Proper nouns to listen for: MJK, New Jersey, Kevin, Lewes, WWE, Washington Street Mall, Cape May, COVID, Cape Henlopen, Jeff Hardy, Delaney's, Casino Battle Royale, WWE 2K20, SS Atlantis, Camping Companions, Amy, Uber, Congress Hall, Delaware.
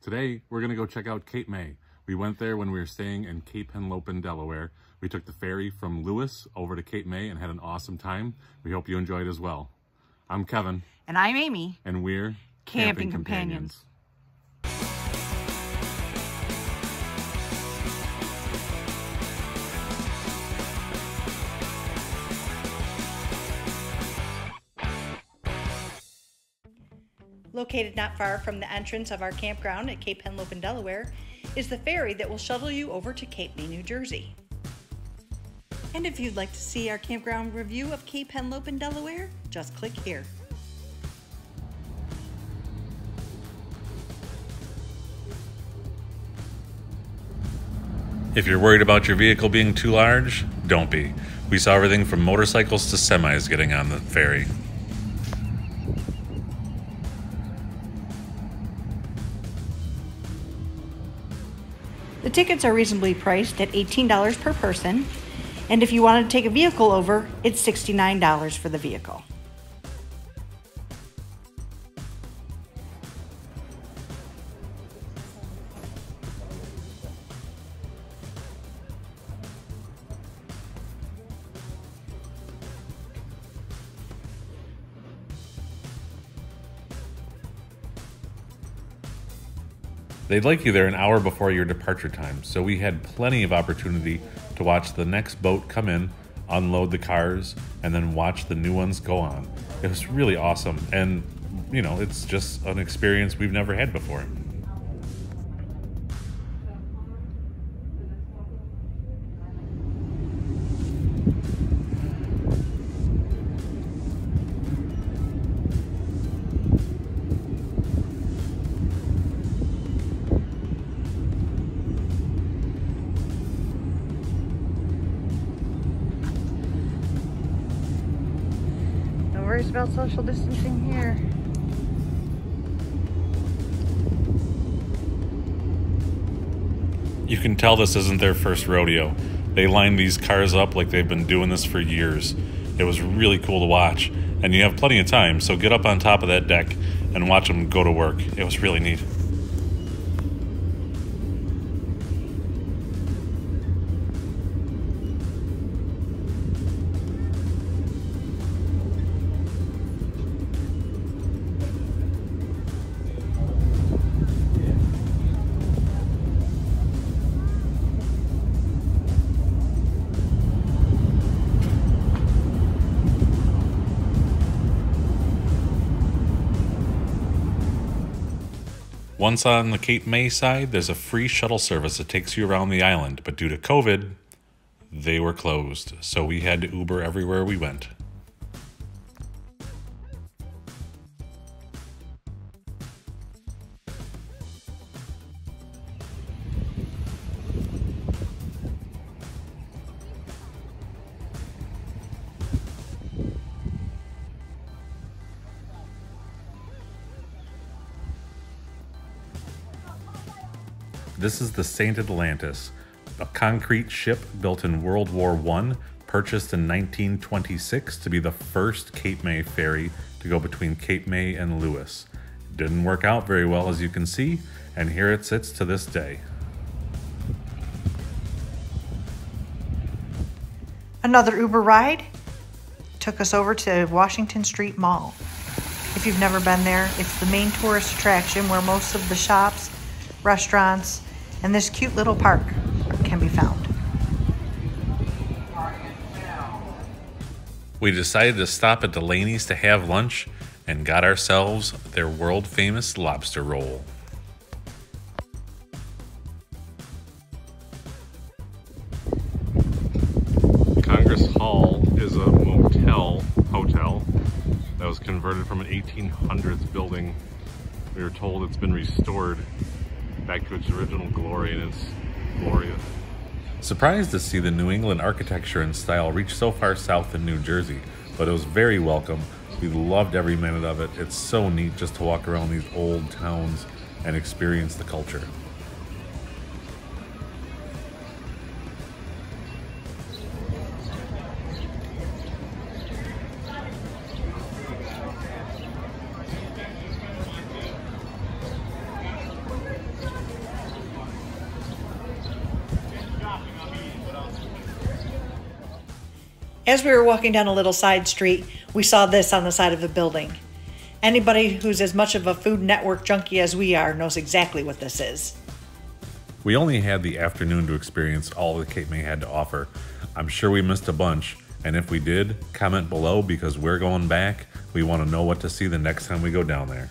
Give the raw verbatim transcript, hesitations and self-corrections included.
Today, we're gonna go check out Cape May. We went there when we were staying in Cape Henlopen, Delaware. We took the ferry from Lewes over to Cape May and had an awesome time. We hope you enjoyed as well. I'm Kevin. And I'm Amy. And we're Camping, Camping Companions. Companions. Located not far from the entrance of our campground at Cape Henlopen, Delaware, is the ferry that will shuttle you over to Cape May, New Jersey. And if you'd like to see our campground review of Cape Henlopen, Delaware, just click here. If you're worried about your vehicle being too large, don't be. We saw everything from motorcycles to semis getting on the ferry. The tickets are reasonably priced at eighteen dollars per person, and if you want to take a vehicle over, it's sixty-nine dollars for the vehicle. They'd like you there an hour before your departure time, so we had plenty of opportunity to watch the next boat come in, unload the cars, and then watch the new ones go on. It was really awesome, and you know, it's just an experience we've never had before. About social distancing here. You can tell this isn't their first rodeo. They line these cars up like they've been doing this for years. It was really cool to watch, and you have plenty of time, so get up on top of that deck and watch them go to work. It was really neat. Once on the Cape May side, there's a free shuttle service that takes you around the island, but due to COVID, they were closed, so we had to Uber everywhere we went. This is the S S Atlantis, a concrete ship built in World War One, purchased in nineteen twenty-six to be the first Cape May ferry to go between Cape May and Lewes. It didn't work out very well, as you can see, and here it sits to this day. Another Uber ride took us over to Washington Street Mall. If you've never been there, it's the main tourist attraction where most of the shops, restaurants, and this cute little park can be found. We decided to stop at Delaney's to have lunch and got ourselves their world-famous lobster roll. Congress Hall is a motel hotel that was converted from an eighteen hundreds building. We were told it's been restored back to its original glory, and it's glorious. Surprised to see the New England architecture and style reach so far south in New Jersey, but it was very welcome. We loved every minute of it. It's so neat just to walk around these old towns and experience the culture. As we were walking down a little side street, we saw this on the side of a building. Anybody who's as much of a Food Network junkie as we are knows exactly what this is. We only had the afternoon to experience all that Cape May had to offer. I'm sure we missed a bunch, and if we did, comment below because we're going back. We want to know what to see the next time we go down there.